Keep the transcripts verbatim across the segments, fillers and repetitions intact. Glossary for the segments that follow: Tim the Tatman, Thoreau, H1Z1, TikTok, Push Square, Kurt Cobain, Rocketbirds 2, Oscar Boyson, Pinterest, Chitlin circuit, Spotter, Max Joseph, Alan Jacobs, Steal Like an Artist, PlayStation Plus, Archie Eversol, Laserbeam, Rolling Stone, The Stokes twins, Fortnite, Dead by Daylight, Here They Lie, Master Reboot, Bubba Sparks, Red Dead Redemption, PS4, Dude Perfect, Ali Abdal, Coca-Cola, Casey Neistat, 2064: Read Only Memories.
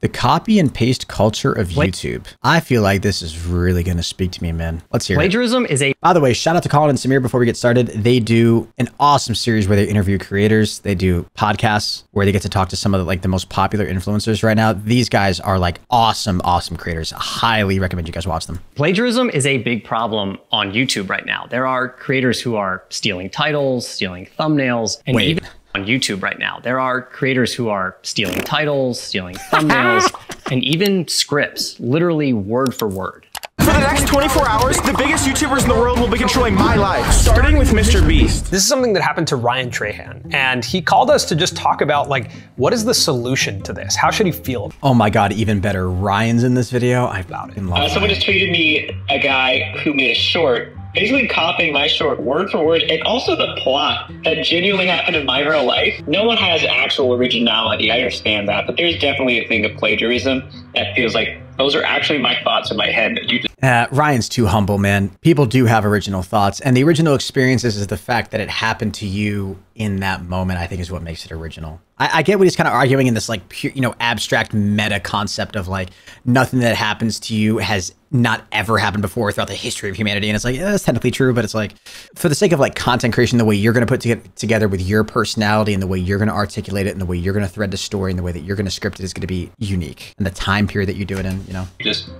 The copy and paste culture of Wait. YouTube. I feel like this is really going to speak to me, man. Let's hear Plagiarism it. Is a... By the way, shout out to Colin and Samir before we get started. They do an awesome series where they interview creators. They do podcasts where they get to talk to some of the, like, the most popular influencers right now. These guys are like awesome, awesome creators. I highly recommend you guys watch them. Plagiarism is a big problem on YouTube right now. There are creators who are stealing titles, stealing thumbnails, and Wait. even... on YouTube right now. There are creators who are stealing titles, stealing thumbnails, and even scripts, literally word for word. For the next twenty-four hours, the biggest YouTubers in the world will be controlling my life, starting with Mister Beast. This is something that happened to Ryan Trahan, and he called us to just talk about, like, what is the solution to this? How should he feel? Oh my God, even better. Ryan's in this video. I about it. Uh, someone just tweeted me a guy who made a short basically copying my short word for word, and also the plot that genuinely happened in my real life. No one has actual originality, I understand that, but there's definitely a thing of plagiarism that feels like those are actually my thoughts in my head. That you just uh, Ryan's too humble, man. People do have original thoughts, and the original experiences is the fact that it happened to you in that moment, I think, is what makes it original. I, I get what he's kind of arguing in this, like, pure, you know, abstract meta concept of, like, nothing that happens to you has not ever happened before throughout the history of humanity. And it's like, yeah, that's technically true, but it's like, for the sake of, like, content creation, the way you're going to put to together with your personality and the way you're going to articulate it and the way you're going to thread the story and the way that you're going to script it is going to be unique. And the time period that you do it in, you know? Just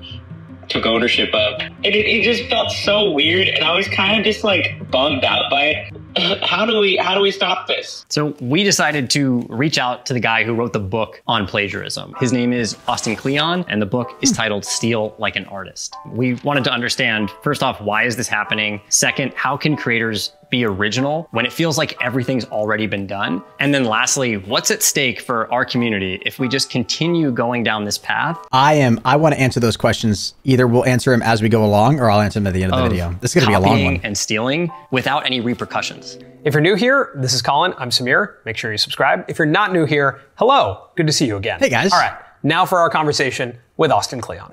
took ownership of. And it, it just felt so weird. And I was kind of just, like, bummed out by it. How do we how do we stop this? So we decided to reach out to the guy who wrote the book on plagiarism. His name is Austin Kleon, and the book is titled Steal Like an Artist. We wanted to understand, first off, why is this happening? Second, how can creators be original when it feels like everything's already been done? And then lastly, what's at stake for our community if we just continue going down this path? I am, I want to answer those questions. Either we'll answer them as we go along, or I'll answer them at the end of the video. This is going to be a long one. And stealing without any repercussions. If you're new here, this is Colin, I'm Samir. Make sure you subscribe. If you're not new here, hello, good to see you again. Hey guys. All right, now for our conversation with Austin Kleon.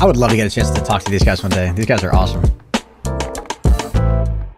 I would love to get a chance to talk to these guys one day. These guys are awesome.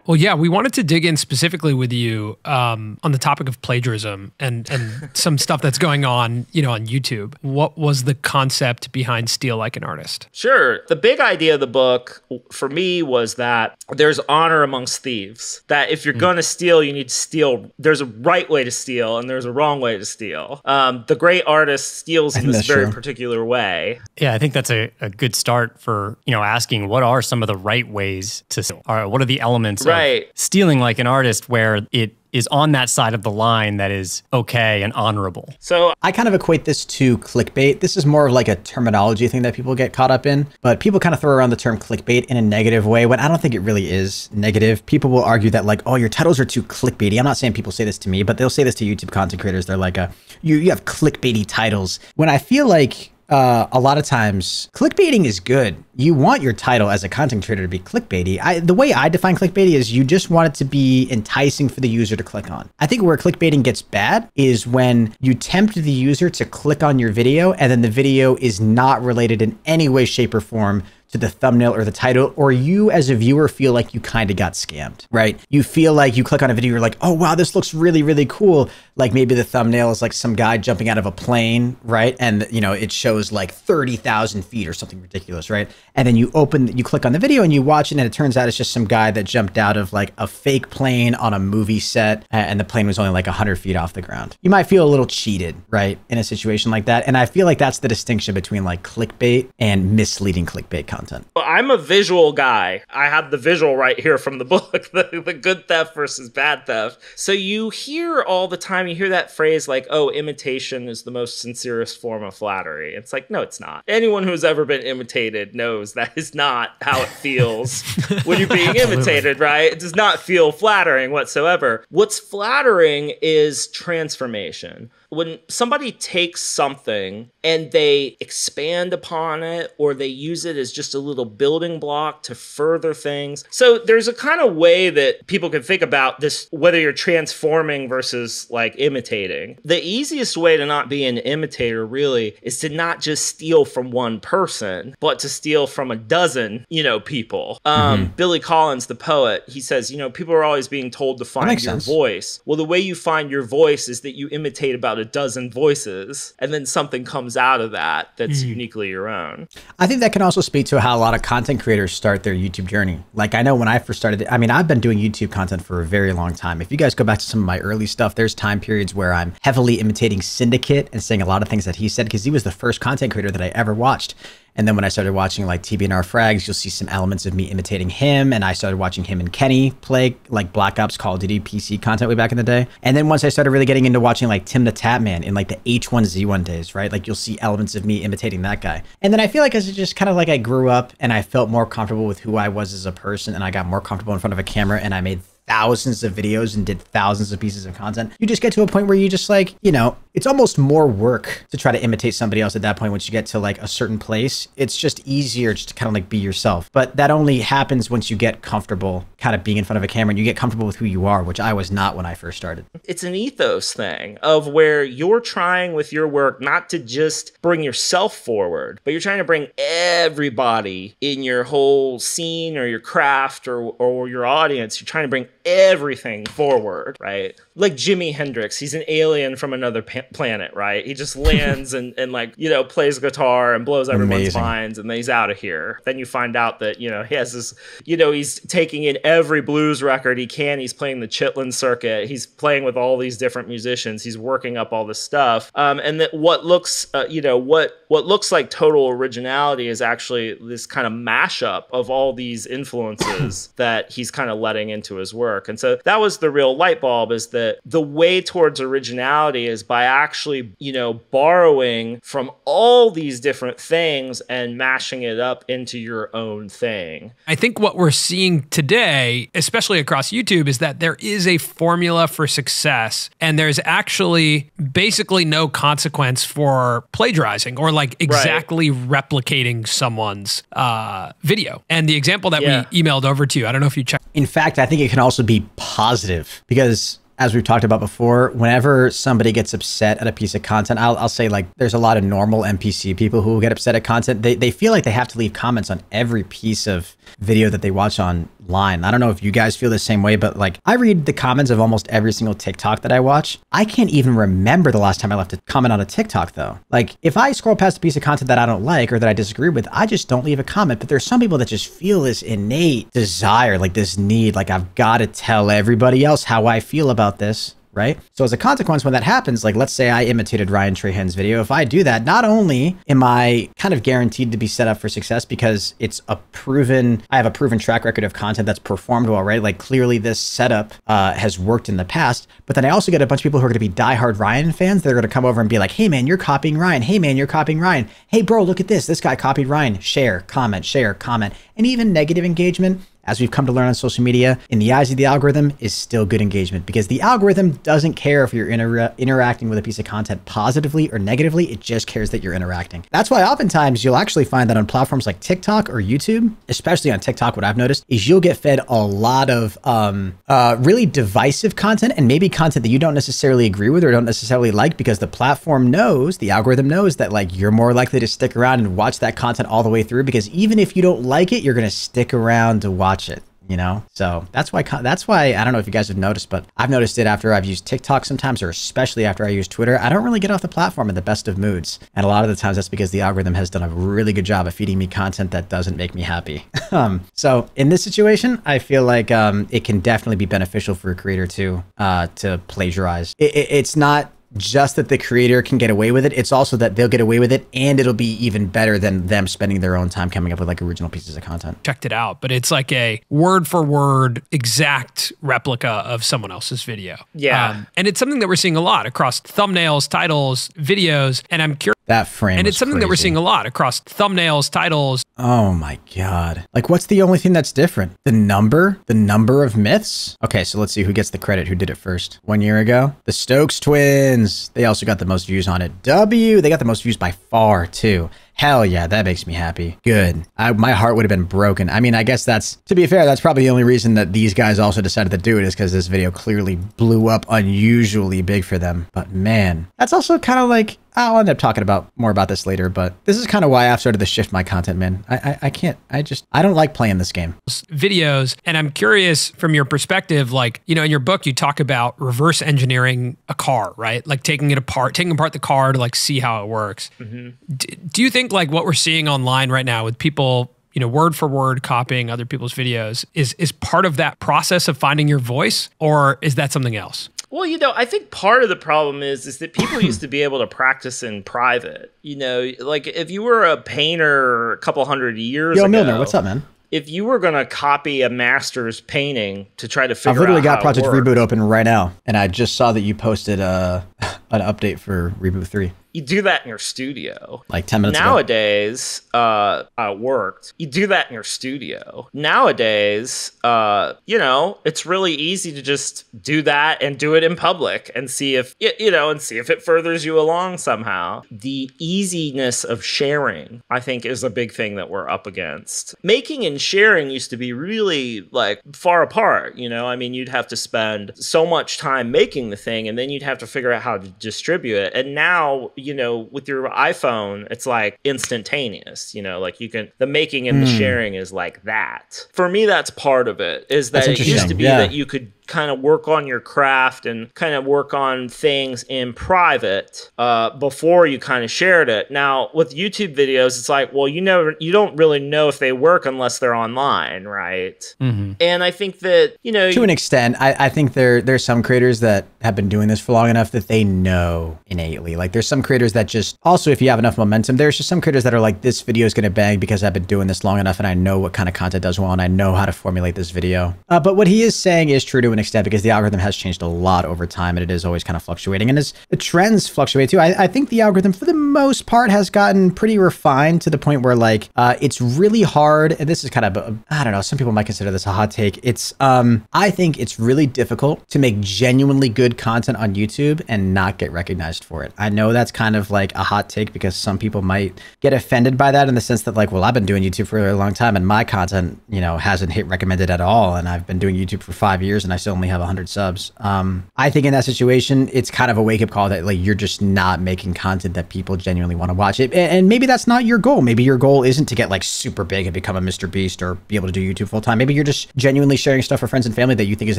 Well, yeah, we wanted to dig in specifically with you um, on the topic of plagiarism and, and some stuff that's going on, you know, on YouTube. What was the concept behind Steal Like an Artist? Sure. The big idea of the book for me was that there's honor amongst thieves, that if you're mm. going to steal, you need to steal. There's a right way to steal and there's a wrong way to steal. Um, the great artist steals in this very true. particular way. Yeah, I think that's a, a good start for, you know, asking what are some of the right ways to steal? Or what are the elements right. of Right. stealing like an artist where it is on that side of the line that is okay and honorable. So I kind of equate this to clickbait. This is more of like a terminology thing that people get caught up in, but people kind of throw around the term clickbait in a negative way when I don't think it really is negative. People will argue that, like, oh, your titles are too clickbaity. I'm not saying people say this to me, but they'll say this to YouTube content creators. They're like, a, you, you have clickbaity titles. When I feel like Uh, a lot of times, clickbaiting is good. You want your title as a content creator to be clickbaity. I, the way I define clickbaity is you just want it to be enticing for the user to click on. I think where clickbaiting gets bad is when you tempt the user to click on your video and then the video is not related in any way, shape, or form to the thumbnail or the title, or you as a viewer feel like you kind of got scammed, right? You feel like you click on a video, you're like, oh wow, this looks really, really cool. Like maybe the thumbnail is like some guy jumping out of a plane, right? And you know, it shows like thirty thousand feet or something ridiculous, right? And then you open, you click on the video and you watch it and it turns out it's just some guy that jumped out of like a fake plane on a movie set and the plane was only like one hundred feet off the ground. You might feel a little cheated, right? In a situation like that. And I feel like that's the distinction between like clickbait and misleading clickbait content. Content. Well, I'm a visual guy. I have the visual right here from the book, the, the good theft versus bad theft. So you hear all the time, you hear that phrase like, oh, imitation is the most sincerest form of flattery. It's like, no, it's not. Anyone who's ever been imitated knows that is not how it feels when you're being imitated, right? It does not feel flattering whatsoever. What's flattering is transformation. When somebody takes something and they expand upon it or they use it as just just a little building block to further things. So there's a kind of way that people can think about this, whether you're transforming versus like imitating. The easiest way to not be an imitator really is to not just steal from one person, but to steal from a dozen, you know, people. Um, mm-hmm. Billy Collins, the poet, he says, you know, people are always being told to find your sense. voice. Well, the way you find your voice is that you imitate about a dozen voices, and then something comes out of that that's mm. uniquely your own. I think that can also speak to how a lot of content creators start their YouTube journey. Like, I know when I first started, I mean, I've been doing YouTube content for a very long time. If you guys go back to some of my early stuff, there's time periods where I'm heavily imitating Syndicate and saying a lot of things that he said, because he was the first content creator that I ever watched. And then when I started watching like T B N R Frags, you'll see some elements of me imitating him. And I started watching him and Kenny play like Black Ops, Call of Duty, P C content way back in the day. And then once I started really getting into watching like Tim the Tatman in like the H one Z one days, right? Like you'll see elements of me imitating that guy. And then I feel like as it just kind of like I grew up and I felt more comfortable with who I was as a person, and I got more comfortable in front of a camera, and I made thousands of videos and did thousands of pieces of content. You just get to a point where you just like, you know, it's almost more work to try to imitate somebody else at that point. Once you get to like a certain place, it's just easier just to kind of like be yourself. But that only happens once you get comfortable kind of being in front of a camera and you get comfortable with who you are, which I was not when I first started. It's an ethos thing of where you're trying with your work not to just bring yourself forward, but you're trying to bring everybody in your whole scene or your craft or, or your audience. You're trying to bring everything forward, right? Like Jimi Hendrix, he's an alien from another planet, right? He just lands and, and like, you know, plays guitar and blows everyone's Amazing. minds, and then he's out of here. Then you find out that, you know, he has this, you know, he's taking in every blues record he can. He's playing the Chitlin circuit. He's playing with all these different musicians. He's working up all this stuff. Um, and that what looks, uh, you know, what, what looks like total originality is actually this kind of mashup of all these influences that he's kind of letting into his work. And so that was the real light bulb, is that the way towards originality is by actually, you know, borrowing from all these different things and mashing it up into your own thing. I think what we're seeing today, especially across YouTube, is that there is a formula for success, and there's actually basically no consequence for plagiarizing or like exactly right. replicating someone's uh, video. And the example that yeah. we emailed over to you, I don't know if you checked. In fact, I think it can also be positive, because as we've talked about before, whenever somebody gets upset at a piece of content, I'll, I'll say like there's a lot of normal N P C people who get upset at content. They, they feel like they have to leave comments on every piece of video that they watch online. I don't know if you guys feel the same way, but like I read the comments of almost every single TikTok that I watch. I can't even remember the last time I left a comment on a TikTok though. Like if I scroll past a piece of content that I don't like or that I disagree with, I just don't leave a comment. But there's some people that just feel this innate desire, like this need, like I've got to tell everybody else how I feel about this, right? So as a consequence, when that happens, like let's say I imitated Ryan Trahan's video, if I do that, not only am I kind of guaranteed to be set up for success because it's a proven, I have a proven track record of content that's performed well, right? Like clearly this setup uh, has worked in the past, but then I also get a bunch of people who are going to be diehard Ryan fans that are going to come over and be like, hey man, you're copying Ryan. Hey man, you're copying Ryan. Hey bro, look at this. This guy copied Ryan. Share, comment, share, comment, and even negative engagement, as we've come to learn on social media, in the eyes of the algorithm, is still good engagement, because the algorithm doesn't care if you're inter interacting with a piece of content positively or negatively. It just cares that you're interacting. That's why oftentimes you'll actually find that on platforms like TikTok or YouTube, especially on TikTok, what I've noticed is you'll get fed a lot of um, uh, really divisive content, and maybe content that you don't necessarily agree with or don't necessarily like, because the platform knows, the algorithm knows that like you're more likely to stick around and watch that content all the way through, because even if you don't like it, you're going to stick around to watch Watch it, you know? So that's why, that's why, I don't know if you guys have noticed, but I've noticed it after I've used TikTok sometimes, or especially after I use Twitter, I don't really get off the platform in the best of moods. And a lot of the times that's because the algorithm has done a really good job of feeding me content that doesn't make me happy. um, so in this situation, I feel like um, it can definitely be beneficial for a creator to, uh, to plagiarize. It, it, it's not just that the creator can get away with it, it's also that they'll get away with it, and it'll be even better than them spending their own time coming up with like original pieces of content. Checked it out, but it's like a word for word exact replica of someone else's video. Yeah. Um, and it's something that we're seeing a lot across thumbnails, titles, videos, and I'm curious. That frame And it's something crazy. that we're seeing a lot across thumbnails, titles. Oh my God. Like, what's the only thing that's different? The number? The number of myths? Okay, so let's see who gets the credit, who did it first. One year ago, the Stokes twins. They also got the most views on it. W, they got the most views by far too. Hell yeah, that makes me happy. Good. I, my heart would have been broken. I mean, I guess that's, to be fair, that's probably the only reason that these guys also decided to do it is because this video clearly blew up unusually big for them. But man, that's also kind of like, I'll end up talking about more about this later, but this is kind of why I've started to shift my content, man. I, I, I can't, I just, I don't like playing this game. Videos, and I'm curious from your perspective, like, you know, in your book, you talk about reverse engineering a car, right? Like taking it apart, taking apart the car to like see how it works. Mm-hmm. D- do you think like what we're seeing online right now with people, you know, word for word copying other people's videos is is part of that process of finding your voice, or is that something else? Well, you know, I think part of the problem is is that people used to be able to practice in private. You know, like if you were a painter a couple hundred years Yo, ago. Yo, Milner, what's up, man? If you were going to copy a master's painting to try to figure out I've literally out got how Project Reboot open right now, and I just saw that you posted a, an update for Reboot three. You do that in your studio. Like ten minutes Nowadays, ago. uh, I worked. You do that in your studio. Nowadays, uh, you know, it's really easy to just do that and do it in public and see if, you know, and see if it furthers you along somehow. The easiness of sharing, I think, is a big thing that we're up against. Making and sharing used to be really, like, far apart, you know? I mean, you'd have to spend so much time making the thing, and then you'd have to figure out how to distribute it. And now, you know, with your iPhone, it's like instantaneous, you know, like you can, the making and mm. the sharing is like that. For me, that's part of it, is that it used to be yeah. that you could kind of work on your craft and kind of work on things in private uh, before you kind of shared it. Now, with YouTube videos, it's like, well, you never, you don't really know if they work unless they're online, right? Mm-hmm. And I think that, you know... To an extent, I, I think there there's some creators that have been doing this for long enough that they know innately. Like, there's some creators that just... Also, if you have enough momentum, there's just some creators that are like, this video is going to bang because I've been doing this long enough and I know what kind of content does well and I know how to formulate this video. Uh, but what he is saying is true to an extent, because the algorithm has changed a lot over time and it is always kind of fluctuating, and as the trends fluctuate too, I, I think the algorithm for the most part has gotten pretty refined to the point where like uh it's really hard, and this is kind of a, I don't know, some people might consider this a hot take, it's um I think it's really difficult to make genuinely good content on YouTube and not get recognized for it. I know that's kind of like a hot take because some people might get offended by that in the sense that like, well, I've been doing YouTube for a long time and my content, you know, hasn't hit recommended at all, and I've been doing YouTube for five years and I still only have one hundred subs. Um, I think in that situation, it's kind of a wake-up call that like you're just not making content that people genuinely want to watch. It, and maybe that's not your goal. Maybe your goal isn't to get like super big and become a Mister Beast or be able to do YouTube full-time. Maybe you're just genuinely sharing stuff for friends and family that you think is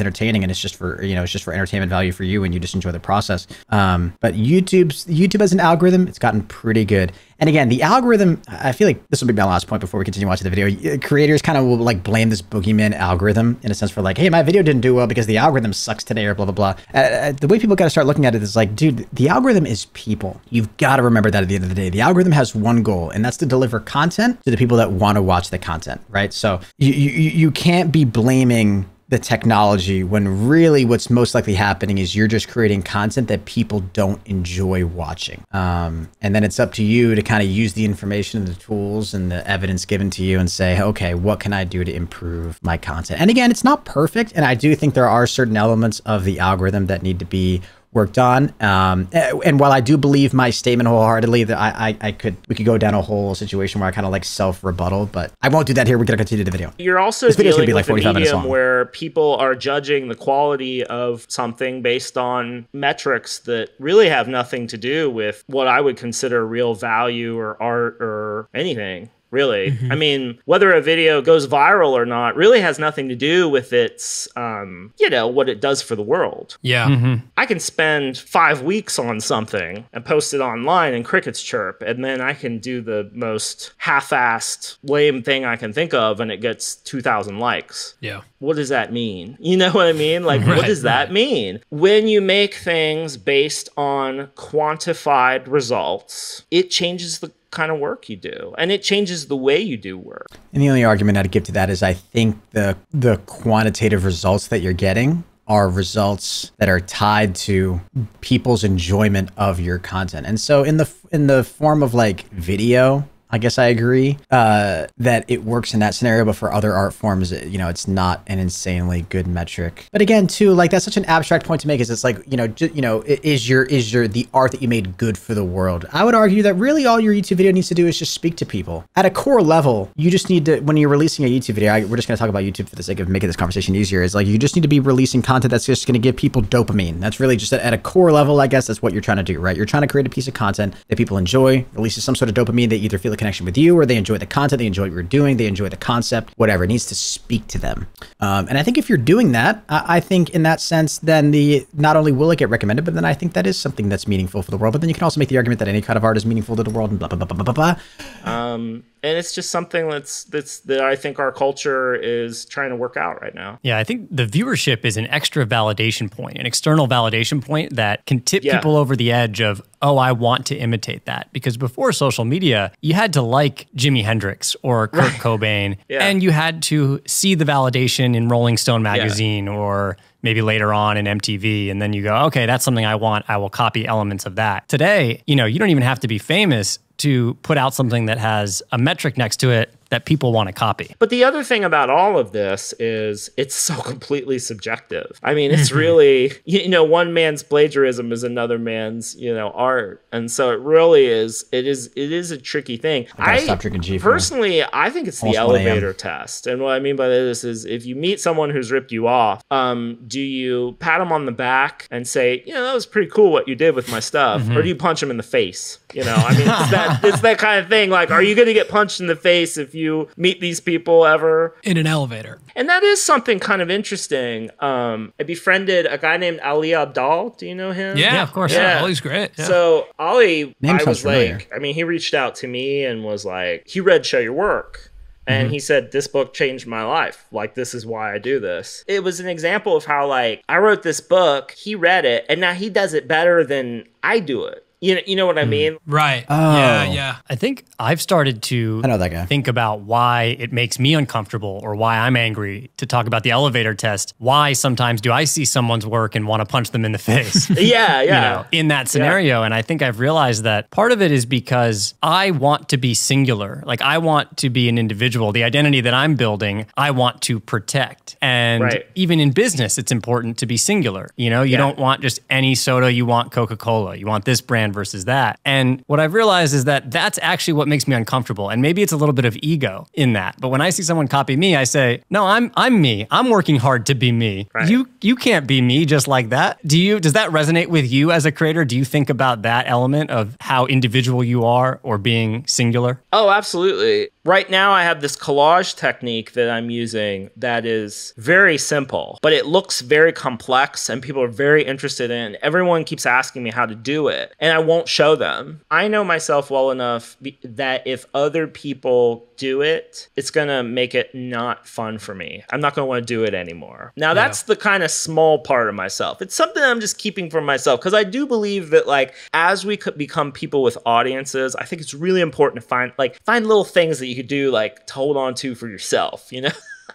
entertaining, and it's just for, you know, it's just for entertainment value for you, and you just enjoy the process. Um, but YouTube's YouTube as an algorithm, it's gotten pretty good. And again, the algorithm, I feel like this will be my last point before we continue watching the video. Creators kind of will like blame this boogeyman algorithm in a sense for like, hey, my video didn't do well because the algorithm sucks today or blah, blah, blah. Uh, the way people got to start looking at it is like, dude, the algorithm is people. You've got to remember that at the end of the day, the algorithm has one goal, and that's to deliver content to the people that want to watch the content, right? So you, you, you can't be blaming the technology when really what's most likely happening is you're just creating content that people don't enjoy watching. Um, and then it's up to you to kind of use the information and the tools and the evidence given to you and say, okay, what can I do to improve my content? And again, it's not perfect. And I do think there are certain elements of the algorithm that need to be worked on. Um, and while I do believe my statement wholeheartedly that I, I, I could, we could go down a whole situation where I kind of like self-rebuttal, but I won't do that here. We're going to continue the video. You're also this dealing be with like a medium where people are judging the quality of something based on metrics that really have nothing to do with what I would consider real value or art or anything. Really. Mm-hmm. I mean, whether a video goes viral or not really has nothing to do with its, um, you know, what it does for the world. Yeah. Mm-hmm. I can spend five weeks on something and post it online and crickets chirp, and then I can do the most half-assed, lame thing I can think of, and it gets two thousand likes. Yeah. What does that mean? You know what I mean? Like, right, what does that right. mean? When you make things based on quantified results, it changes the kind of work you do, and it changes the way you do work. And the only argument I'd give to that is I think the the quantitative results that you're getting are results that are tied to people's enjoyment of your content. And so in the in the form of like video, I guess I agree uh, that it works in that scenario, but for other art forms, you know, it's not an insanely good metric. But again, too, like that's such an abstract point to make. Is it's like, you know, j you know, is your is your the art that you made good for the world? I would argue that really all your YouTube video needs to do is just speak to people at a core level. You just need to, when you're releasing a YouTube video, I, we're just going to talk about YouTube for the sake of making this conversation easier. Is like you just need to be releasing content that's just going to give people dopamine. That's really just at a core level, I guess that's what you're trying to do, right? You're trying to create a piece of content that people enjoy, releases some sort of dopamine. They either feel a connection with you, or they enjoy the content, they enjoy what you're doing, they enjoy the concept, whatever. It needs to speak to them. Um, and I think if you're doing that, I, I think in that sense, then the not only will it get recommended, but then I think that is something that's meaningful for the world. But then you can also make the argument that any kind of art is meaningful to the world and blah, blah, blah, blah, blah, blah. Um, and it's just something that's, that's that I think our culture is trying to work out right now. Yeah, I think the viewership is an extra validation point, an external validation point that can tip yeah. people over the edge of, oh, I want to imitate that. Because before social media, you had to like Jimi Hendrix or Kurt right. Cobain, yeah. and you had to see the validation in Rolling Stone magazine yeah. or maybe later on in M T V, and then you go, okay, that's something I want. I will copy elements of that. Today, you know, you don't even have to be famous to put out something that has a metric next to it that people want to copy. But the other thing about all of this is it's so completely subjective. I mean, it's really, you know, one man's plagiarism is another man's, you know, art. And so it really is, it is, it is a tricky thing. I, I stop drinking G personally, I think it's the elevator test. And what I mean by this is if you meet someone who's ripped you off, um, do you pat them on the back and say, you know, that was pretty cool what you did with my stuff? Mm-hmm. Or do you punch them in the face? You know, I mean, it's that, it's that kind of thing. Like, are you going to get punched in the face if you you meet these people ever in an elevator? And that is something kind of interesting. um I befriended a guy named Ali Abdal. Do you know him? Yeah, yeah, of course. Yeah, Ali's great. Yeah. So Ali, Name I was familiar. Like, I mean, he reached out to me and was like, he read Show Your Work. And mm-hmm. he said, this book changed my life. Like, this is why I do this. It was an example of how, like, I wrote this book, he read it, and now he does it better than I do it. You know, you know what I mean? Right. Oh. Yeah, yeah. I think I've started to I know that guy. think about why it makes me uncomfortable or why I'm angry to talk about the elevator test. Why sometimes do I see someone's work and want to punch them in the face? yeah, yeah. You know, in that scenario. Yeah. And I think I've realized that part of it is because I want to be singular. Like, I want to be an individual. The identity that I'm building, I want to protect. And right. even in business, it's important to be singular. You know, you yeah. don't want just any soda. You want Coca-Cola. You want this brand versus that. And what I've realized is that that's actually what makes me uncomfortable. And maybe it's a little bit of ego in that. But when I see someone copy me, I say, no, I'm I'm me. I'm working hard to be me. Right. You you can't be me just like that. Do you? Does that resonate with you as a creator? Do you think about that element of how individual you are or being singular? Oh, absolutely. Right now I have this collage technique that I'm using that is very simple, but it looks very complex and people are very interested in it. Everyone keeps asking me how to do it. And I I won't show them. I know myself well enough that if other people do it, it's going to make it not fun for me. I'm not going to want to do it anymore. Now, that's yeah. the kind of small part of myself. It's something I'm just keeping for myself because I do believe that, like, as we could become people with audiences, I think it's really important to find, like, find little things that you could do, like, to hold on to for yourself, you know?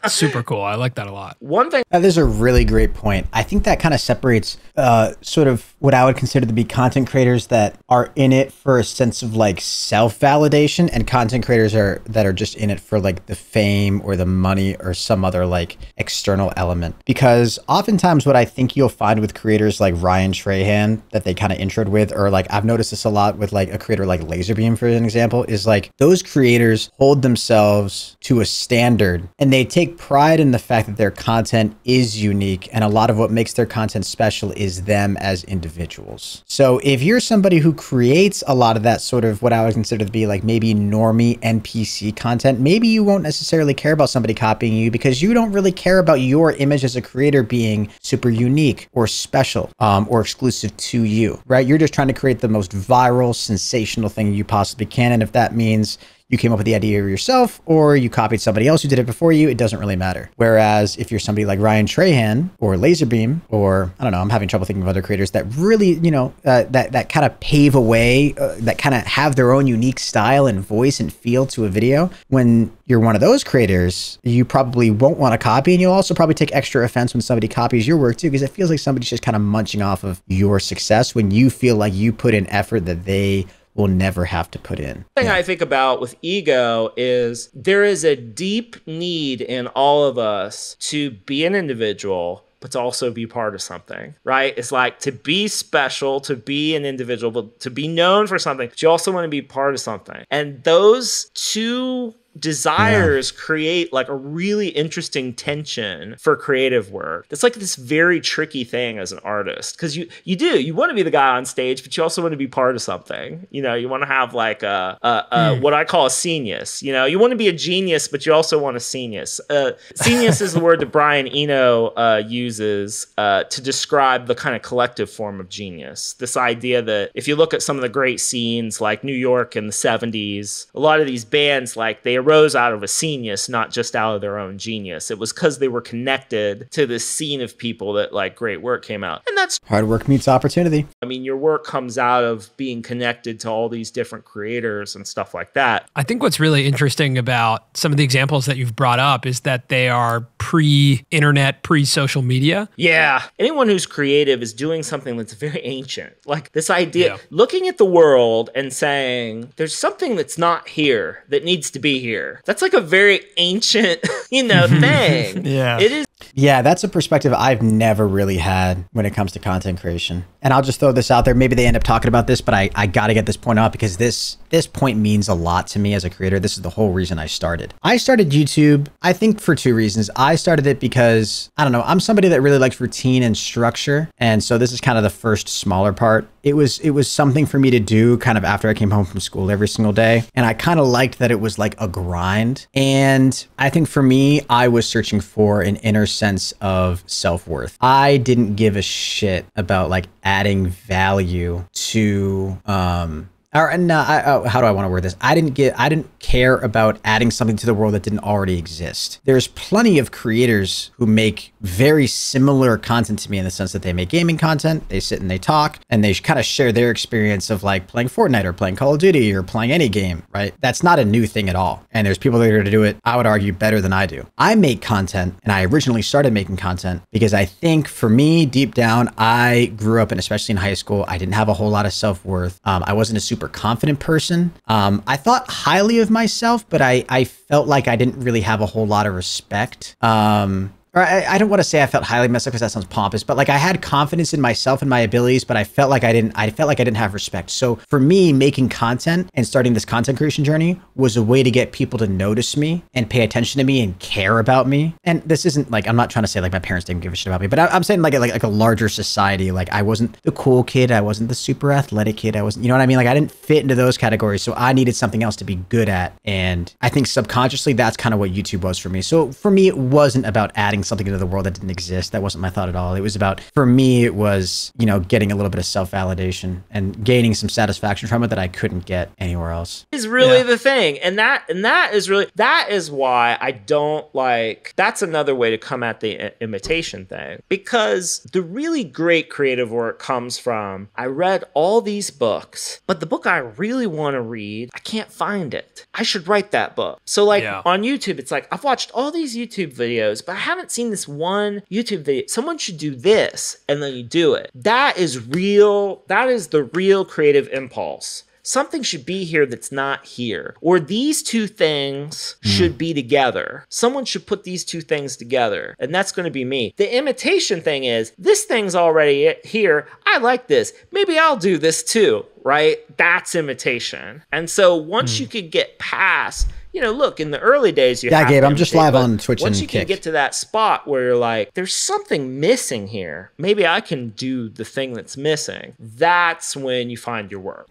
Super cool. I like that a lot. One thing. That is a really great point. I think that kind of separates uh, sort of what I would consider to be content creators that are in it for a sense of like self-validation and content creators are that are just in it for like the fame or the money or some other like external element. Because oftentimes what I think you'll find with creators like Ryan Trahan that they kind of introed with, or like I've noticed this a lot with like a creator like Laserbeam, for an example, is like those creators hold themselves to a standard and they take pride in the fact that their content is unique, and a lot of what makes their content special is them as individuals. So if you're somebody who creates a lot of that sort of what I would consider to be like maybe normie N P C content, maybe you won't necessarily care about somebody copying you because you don't really care about your image as a creator being super unique or special um, or exclusive to you, right? You're just trying to create the most viral, sensational thing you possibly can, and if that means you came up with the idea yourself or you copied somebody else who did it before you, it doesn't really matter. Whereas if you're somebody like Ryan Trahan or Laserbeam, or I don't know, I'm having trouble thinking of other creators that really, you know, uh, that, that kind of pave a way, uh, that kind of have their own unique style and voice and feel to a video. When you're one of those creators, you probably won't want to copy, and you'll also probably take extra offense when somebody copies your work too, because it feels like somebody's just kind of munching off of your success when you feel like you put in effort that they will never have to put in. The thing yeah. I think about with ego is there is a deep need in all of us to be an individual, but to also be part of something, right? It's like to be special, to be an individual, but to be known for something, but you also want to be part of something. And those two desires yeah. create like a really interesting tension for creative work. It's like this very tricky thing as an artist, because you you do you want to be the guy on stage, but you also want to be part of something. You know, you want to have like a, a, a mm. what I call a genius. You know, you want to be a genius, but you also want a genius. Uh, genius is the word that Brian Eno uh, uses uh, to describe the kind of collective form of genius. This idea that if you look at some of the great scenes like New York in the seventies, a lot of these bands, like they rose out of a genius, not just out of their own genius. It was because they were connected to this scene of people that like great work came out. And that's hard work meets opportunity. I mean, your work comes out of being connected to all these different creators and stuff like that. I think what's really interesting about some of the examples that you've brought up is that they are pre-internet, pre-social media. Yeah. Anyone who's creative is doing something that's very ancient. Like this idea, yeah. looking at the world and saying, there's something that's not here that needs to be here. That's like a very ancient, you know, thing. Yeah. It is. Yeah, that's a perspective I've never really had when it comes to content creation. And I'll just throw this out there. Maybe they end up talking about this, but I, I got to get this point out because this, this point means a lot to me as a creator. This is the whole reason I started. I started YouTube, I think, for two reasons. I started it because, I don't know, I'm somebody that really likes routine and structure. And so this is kind of the first smaller part. It was, it was something for me to do kind of after I came home from school every single day. And I kind of liked that it was like a grind. And I think for me, I was searching for an inner sense of self-worth. I didn't give a shit about like adding value to, um, or no, I, oh, how do I want to word this? I didn't get, I didn't care about adding something to the world that didn't already exist. There's plenty of creators who make very similar content to me in the sense that they make gaming content, they sit and they talk, and they kind of share their experience of like playing Fortnite or playing Call of Duty or playing any game, right? That's not a new thing at all. And there's people that are to do it, I would argue, better than I do. I make content, and I originally started making content because I think for me, deep down, I grew up, and especially in high school, I didn't have a whole lot of self-worth. Um, I wasn't a super confident person. Um, I thought highly of myself, but I, I felt like I didn't really have a whole lot of respect. Um, or I, I don't want to say I felt highly of myself because that sounds pompous, but like I had confidence in myself and my abilities, but I felt like I didn't, I felt like I didn't have respect. So for me, making content and starting this content creation journey was a way to get people to notice me and pay attention to me and care about me. And this isn't like, I'm not trying to say like my parents didn't give a shit about me, but I, I'm saying like, like, like a larger society. Like I wasn't the cool kid. I wasn't the super athletic kid. I wasn't, you know what I mean? Like I didn't fit into those categories. So I needed something else to be good at. And I think subconsciously, that's kind of what YouTube was for me. So for me, it wasn't about adding something into the world that didn't exist. That wasn't my thought at all. It was about, for me, it was, you know, getting a little bit of self-validation and gaining some satisfaction from it that I couldn't get anywhere else. Is really yeah. the thing. And that, and that is really, that is why I don't like, that's another way to come at the imitation thing, because the really great creative work comes from, I read all these books, but the book I really want to read, I can't find it. I should write that book. So like yeah. on YouTube, it's like, I've watched all these YouTube videos, but I haven't seen this one YouTube video. Someone should do this, and then you do it. That is real. That is the real creative impulse. Something should be here that's not here. Or these two things mm. should be together. Someone should put these two things together. And that's going to be me. The imitation thing is, this thing's already here. I like this. Maybe I'll do this too, right? That's imitation. And so once mm. you could get past, you know, look, in the early days, you yeah, have Gabe, I'm just live on Twitch and Kick. Once you can get to that spot where you're like, there's something missing here. Maybe I can do the thing that's missing. That's when you find your work.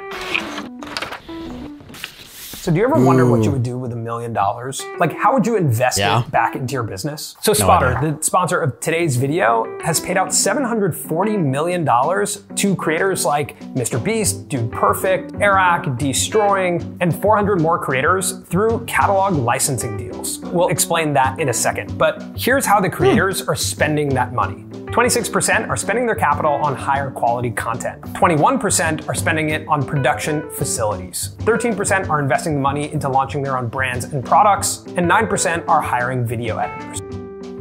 So do you ever Ooh. wonder what you would do with a million dollars. Like, how would you invest yeah. it back into your business? So Spotter, no the sponsor of today's video, has paid out seven hundred forty million dollars to creators like Mister Beast, Dude Perfect, Eric, Destroying, and four hundred more creators through catalog licensing deals. We'll explain that in a second, but here's how the creators hmm. are spending that money. twenty-six percent are spending their capital on higher quality content. twenty-one percent are spending it on production facilities. thirteen percent are investing the money into launching their own brands and products, and nine percent are hiring video editors.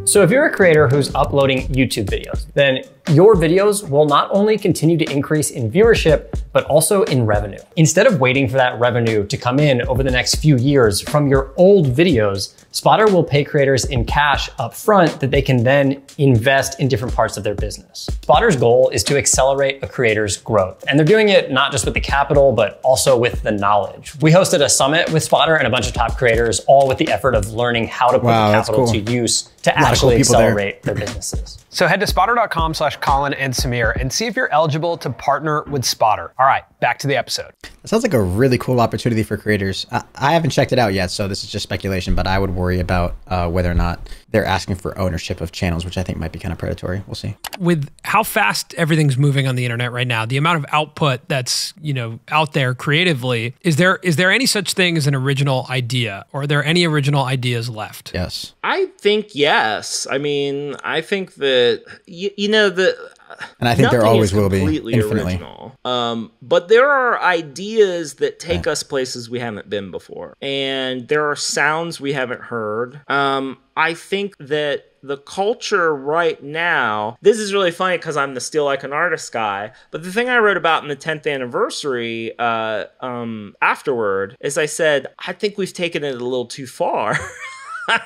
So if you're a creator who's uploading YouTube videos, then your videos will not only continue to increase in viewership, but also in revenue. Instead of waiting for that revenue to come in over the next few years from your old videos, Spotter will pay creators in cash upfront that they can then invest in different parts of their business. Spotter's goal is to accelerate a creator's growth. And they're doing it not just with the capital, but also with the knowledge. We hosted a summit with Spotter and a bunch of top creators, all with the effort of learning how to put wow, the capital cool. to use to actually cool accelerate there. their businesses. So head to spotter.com slash Colin and Samir and see if you're eligible to partner with Spotter. All right, back to the episode. That sounds like a really cool opportunity for creators. I, I haven't checked it out yet, so this is just speculation, but I would worry about uh, whether or not they're asking for ownership of channels, which I think might be kind of predatory. We'll see. With how fast everything's moving on the internet right now, the amount of output that's, you know, out there creatively, is there is there any such thing as an original idea, or are there any original ideas left? Yes. I think yes. I mean, I think that, you, you know, the... And I think Nothing there always will be infinitely. Original. Um, but there are ideas that take yeah. us places we haven't been before. And there are sounds we haven't heard. Um, I think that the culture right now, this is really funny because I'm the Steal Like an Artist guy, but the thing I wrote about in the tenth anniversary uh, um, afterward is I said, I think we've taken it a little too far.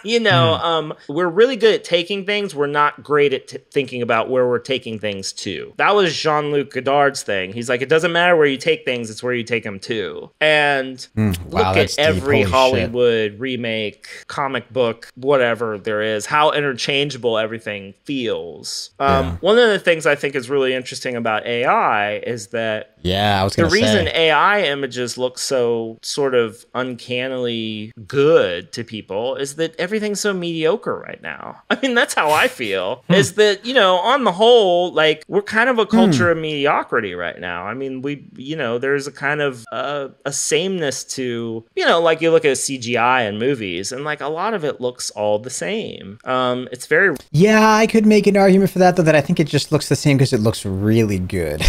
You know, mm. um, we're really good at taking things. We're not great at t thinking about where we're taking things to. That was Jean-Luc Godard's thing. He's like, it doesn't matter where you take things, it's where you take them to. And mm, wow, look at every Hollywood shit. remake, comic book, whatever there is, how interchangeable everything feels. Um, yeah. One of the things I think is really interesting about A I is that yeah, I was gonna the reason say. A I images look so sort of uncannily good to people is that everything's so mediocre right now. I mean, that's how I feel, is that, you know, on the whole, like, we're kind of a culture mm. of mediocrity right now. I mean, we, you know, there's a kind of uh, a sameness to, you know, like you look at C G I in movies and like a lot of it looks all the same. Um, it's very... Yeah, I could make an argument for that, though, that I think it just looks the same because it looks really good.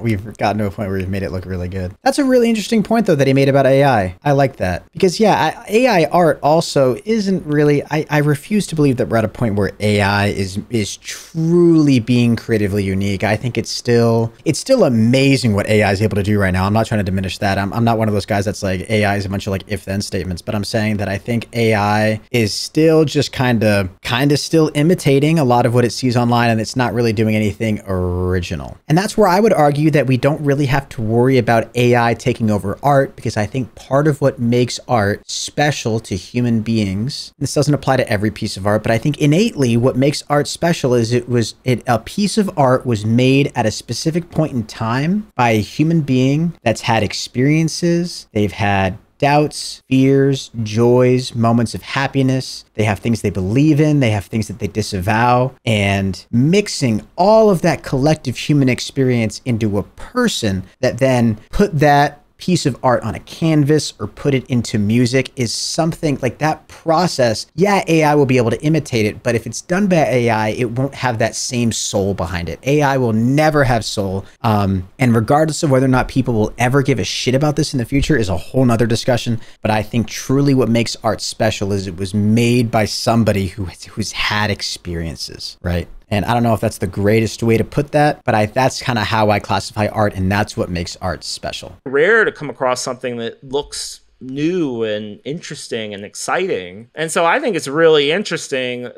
We've gotten to a point where we've made it look really good. That's a really interesting point, though, that he made about A I. I like that. Because, yeah, A I art also isn't really, I, I refuse to believe that we're at a point where A I is is truly being creatively unique. I think it's still it's still amazing what A I is able to do right now. I'm not trying to diminish that. I'm, I'm not one of those guys that's like A I is a bunch of like if then statements, but I'm saying that I think A I is still just kind of kind of still imitating a lot of what it sees online, and it's not really doing anything original. And that's where I would argue that we don't really have to worry about A I taking over art, because I think part of what makes art special to human beings, this doesn't apply to every piece of art, but I think innately what makes art special is it was it a piece of art was made at a specific point in time by a human being that's had experiences, they've had doubts, fears, joys, moments of happiness. They have things they believe in. They have things that they disavow. And mixing all of that collective human experience into a person that then put that piece of art on a canvas or put it into music is something like that process. Yeah, A I will be able to imitate it, but if it's done by A I, it won't have that same soul behind it. A I will never have soul. Um, and regardless of whether or not people will ever give a shit about this in the future is a whole nother discussion. But I think truly what makes art special is it was made by somebody who, who's had experiences, right? And I don't know if that's the greatest way to put that, but I, that's kind of how I classify art, and that's what makes art special. Rare to come across something that looks new and interesting and exciting. And so I think it's really interesting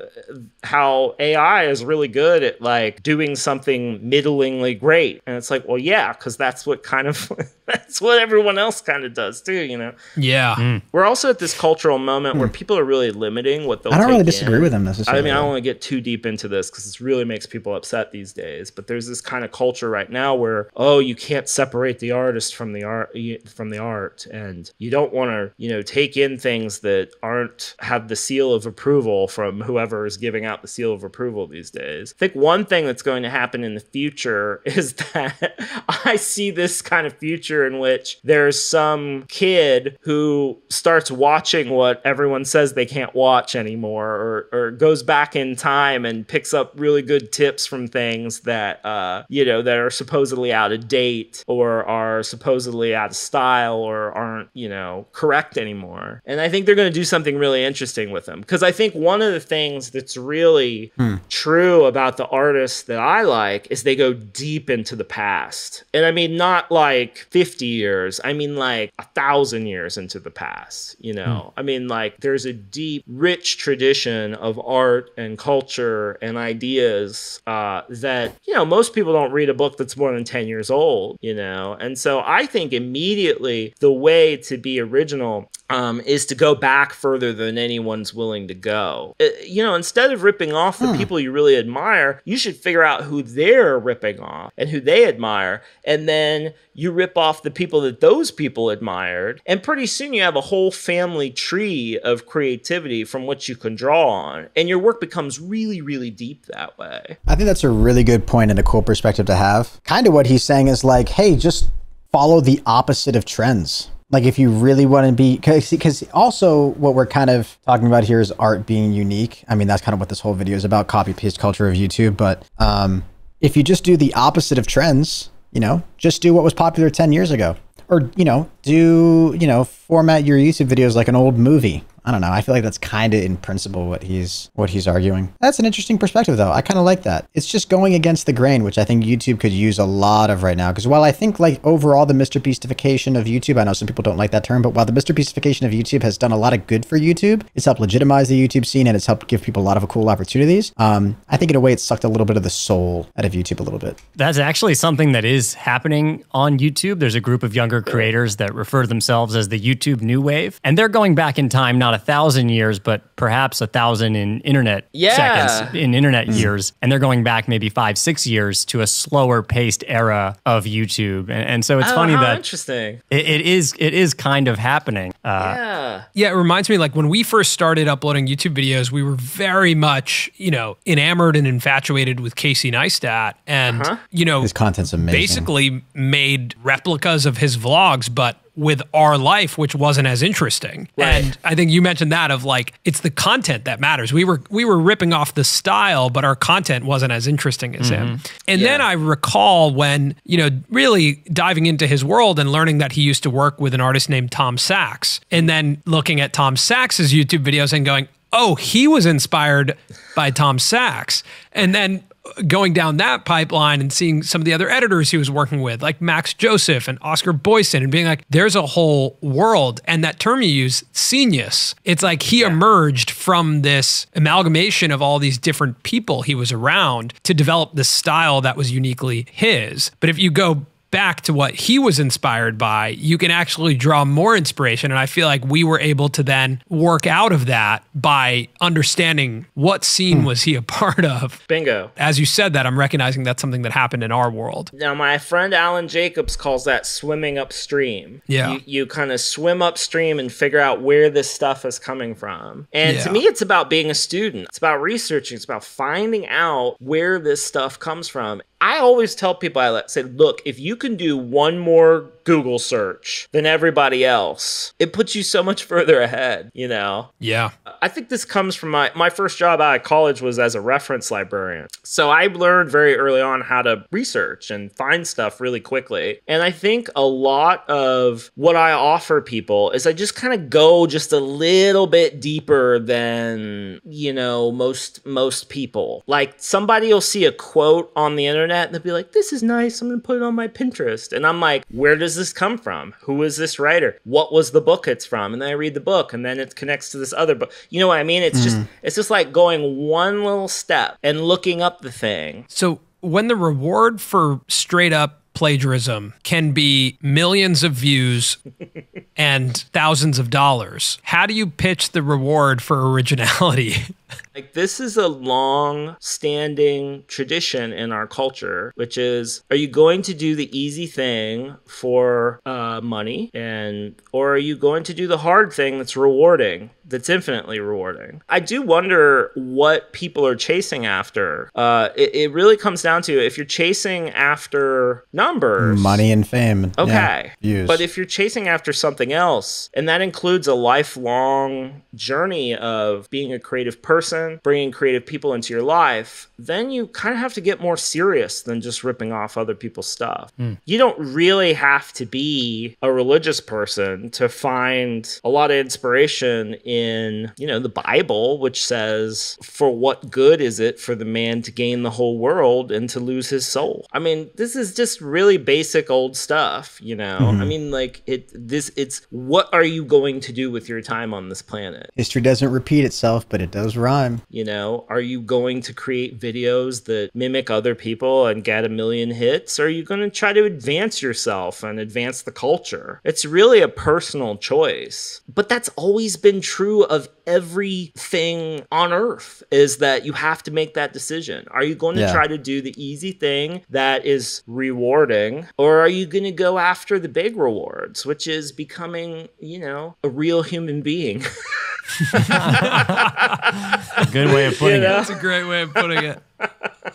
how A I is really good at like doing something middlingly great. And it's like, well, yeah, because that's what kind of that's what everyone else kind of does too, you know? Yeah. Mm. We're also at this cultural moment mm. where people are really limiting what they'll take in. I don't really disagree in. with them necessarily. I mean, I don't want to get too deep into this because this really makes people upset these days, but there's this kind of culture right now where, oh, you can't separate the artist from the art, from the art. And you don't want to, you know, take in things that aren't, have the seal of approval from whoever is giving out the seal of approval these days. I think one thing that's going to happen in the future is that I see this kind of future in which there's some kid who starts watching what everyone says they can't watch anymore, or, or goes back in time and picks up really good tips from things that, uh, you know, that are supposedly out of date or are supposedly out of style or aren't, you know, correct anymore. And I think they're going to do something really interesting with them. Because I think one of the things that's really hmm. true about the artists that I like is they go deep into the past. And I mean, not like fifty years, I mean like a thousand years into the past, you know? Mm. I mean, like, there's a deep, rich tradition of art and culture and ideas uh, that, you know, most people don't read a book that's more than ten years old, you know? And so I think immediately the way to be original um, is to go back further than anyone's willing to go. It, you know, instead of ripping off the mm. people you really admire, you should figure out who they're ripping off and who they admire, and then you rip off off the people that those people admired, and pretty soon you have a whole family tree of creativity from which you can draw on, and your work becomes really, really deep that way. I think that's a really good point and a cool perspective to have. Kind of what he's saying is like, hey, just follow the opposite of trends. Like, if you really want to be, because also what we're kind of talking about here is art being unique. I mean, that's kind of what this whole video is about, copy paste culture of YouTube. But um, if you just do the opposite of trends, you know, just do what was popular ten years ago, or, you know, do, you know, format your YouTube videos like an old movie. I don't know. I feel like that's kind of in principle what he's, what he's arguing. That's an interesting perspective though. I kind of like that. It's just going against the grain, which I think YouTube could use a lot of right now. Because while I think like overall the Mister Beastification of YouTube, I know some people don't like that term, but while the Mister Beastification of YouTube has done a lot of good for YouTube, it's helped legitimize the YouTube scene and it's helped give people a lot of cool opportunities. Um, I think in a way it sucked a little bit of the soul out of YouTube a little bit. That's actually something that is happening on YouTube. There's a group of younger creators that refer to themselves as the YouTube New Wave, and they're going back in time, not a thousand years, but perhaps a thousand in internet yeah. seconds, in internet mm. years. And they're going back maybe five, six years to a slower paced era of YouTube. And, and so it's oh, funny that interesting. It, it is it is kind of happening. Uh, yeah. Yeah, it reminds me, like when we first started uploading YouTube videos, we were very much, you know, enamored and infatuated with Casey Neistat. And, uh-huh. you know, his content's amazing. Basically made replicas of his vlogs, but with our life, which wasn't as interesting. Right. And I think you mentioned that of like, it's the content that matters. We were we were ripping off the style, but our content wasn't as interesting as mm-hmm. him. And yeah. then I recall when, you know, really diving into his world and learning that he used to work with an artist named Tom Sachs, and then looking at Tom Sachs's YouTube videos and going, oh, he was inspired by Tom Sachs. And then going down that pipeline and seeing some of the other editors he was working with, like Max Joseph and Oscar Boyson, and being like, there's a whole world. And that term you use, genius, it's like he yeah. emerged from this amalgamation of all these different people he was around to develop this style that was uniquely his. But if you go back to what he was inspired by, you can actually draw more inspiration. And I feel like we were able to then work out of that by understanding what scene mm. was he a part of. Bingo. As you said that, I'm recognizing that's something that happened in our world. Now, my friend Alan Jacobs calls that swimming upstream. Yeah. You, you kind of swim upstream and figure out where this stuff is coming from. And yeah. to me, it's about being a student. It's about researching. It's about finding out where this stuff comes from. I always tell people, I say, look, if you can do one more Google search than everybody else, it puts you so much further ahead, you know? Yeah. I think this comes from my, my first job out of college was as a reference librarian. So I learned very early on how to research and find stuff really quickly. And I think a lot of what I offer people is I just kind of go just a little bit deeper than, you know, most, most people. Like somebody will see a quote on the internet and they'll be like, this is nice, I'm gonna put it on my Pinterest. And I'm like, where does this come from? Who is this writer? What was the book it's from? And then I read the book, and then it connects to this other book. You know what I mean? It's mm. just it's just like going one little step and looking up the thing. So when the reward for straight up plagiarism can be millions of views and thousands of dollars. How do you pitch the reward for originality? Like, this is a long-standing tradition in our culture, which is, are you going to do the easy thing for uh, money, and or are you going to do the hard thing that's rewarding, that's infinitely rewarding? I do wonder what people are chasing after. Uh, it, it really comes down to, if you're chasing after numbers, money and fame, okay, yeah, but if you're chasing after something else, and that includes a lifelong journey of being a creative person, Person, bringing creative people into your life, then you kind of have to get more serious than just ripping off other people's stuff. Mm. You don't really have to be a religious person to find a lot of inspiration in, you know, the Bible, which says, for what good is it for the man to gain the whole world and to lose his soul? I mean, this is just really basic old stuff, you know? Mm-hmm. I mean, like, it. This, it's, what are you going to do with your time on this planet? History doesn't repeat itself, but it does rhyme. You know, are you going to create videos that mimic other people and get a million hits? Or are you going to try to advance yourself and advance the culture? It's really a personal choice. But that's always been true of everything on earth, is that you have to make that decision. Are you going to yeah. try to do the easy thing that is rewarding? Or are you going to go after the big rewards, which is becoming, you know, a real human being? Good way of putting you know? it. That's a great way of putting it.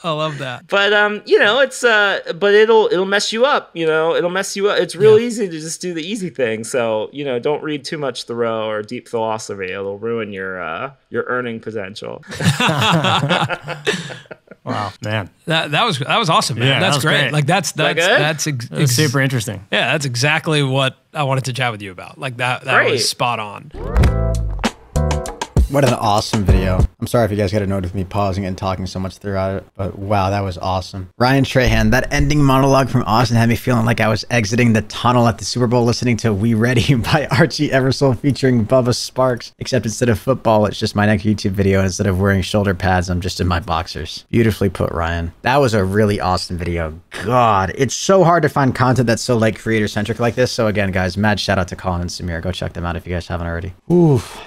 I love that. But um, you know, it's uh, but it'll it'll mess you up. You know, it'll mess you up. It's real yeah. easy to just do the easy thing. So you know, don't read too much Thoreau or deep philosophy. It'll ruin your uh, your earning potential. Wow, man, that that was that was awesome, man. Yeah, that's that was great. great. Like that's that's that that's, ex that was super interesting. Yeah, that's exactly what I wanted to chat with you about. Like that that great. was spot on. What an awesome video. I'm sorry if you guys got annoyed with me pausing and talking so much throughout it, but wow, that was awesome. Ryan Trahan, that ending monologue from Austin had me feeling like I was exiting the tunnel at the Super Bowl listening to We Ready by Archie Eversol featuring Bubba Sparks, except instead of football, it's just my next YouTube video, and instead of wearing shoulder pads, I'm just in my boxers. Beautifully put, Ryan. That was a really awesome video. God, it's so hard to find content that's so like creator-centric like this. So again, guys, mad shout out to Colin and Samir. Go check them out if you guys haven't already. Oof.